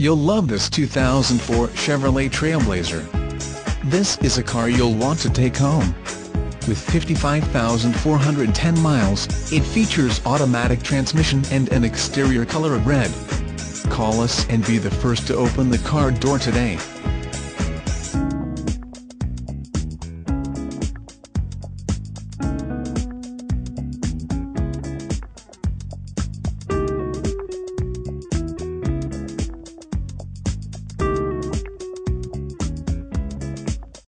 You'll love this 2004 Chevrolet Trailblazer. This is a car you'll want to take home. With 55,410 miles, it features automatic transmission and an exterior color of red. Call us and be the first to open the car door today.